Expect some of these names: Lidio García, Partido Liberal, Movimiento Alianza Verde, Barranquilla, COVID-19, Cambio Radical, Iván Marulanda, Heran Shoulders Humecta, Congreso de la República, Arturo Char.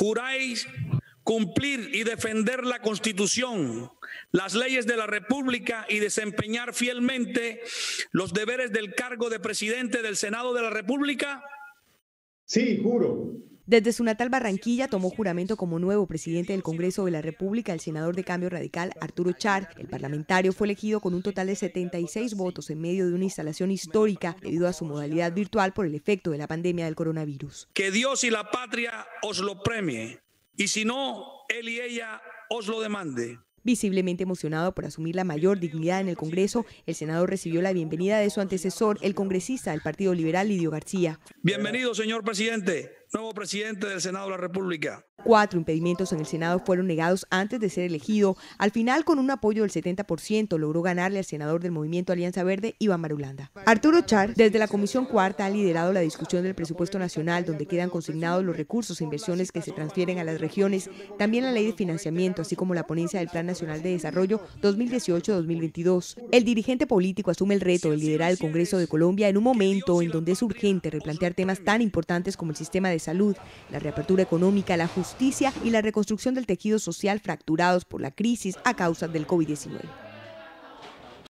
juráis cumplir y defender la Constitución, las leyes de la República y desempeñar fielmente los deberes del cargo de presidente del Senado de la República? Sí, juro. Desde su natal Barranquilla tomó juramento como nuevo presidente del Congreso de la República el senador de Cambio Radical Arturo Char. El parlamentario fue elegido con un total de 76 votos en medio de una instalación histórica debido a su modalidad virtual por el efecto de la pandemia del coronavirus. Que Dios y la patria os lo premie, y si no, él y ella os lo demande. Visiblemente emocionado por asumir la mayor dignidad en el Congreso, el senador recibió la bienvenida de su antecesor, el congresista del Partido Liberal, Lidio García. Bienvenido, señor presidente, nuevo presidente del Senado de la República. 4 impedimentos en el Senado fueron negados antes de ser elegido. Al final, con un apoyo del 70%, logró ganarle al senador del Movimiento Alianza Verde, Iván Marulanda. Arturo Char, desde la Comisión Cuarta, ha liderado la discusión del presupuesto nacional, donde quedan consignados los recursos e inversiones que se transfieren a las regiones, también la ley de financiamiento, así como la ponencia del Plan Nacional de Desarrollo 2018-2022. El dirigente político asume el reto de liderar el Congreso de Colombia en un momento en donde es urgente replantear temas tan importantes como el sistema de salud, la reapertura económica, la justicia y la reconstrucción del tejido social fracturados por la crisis a causa del COVID-19.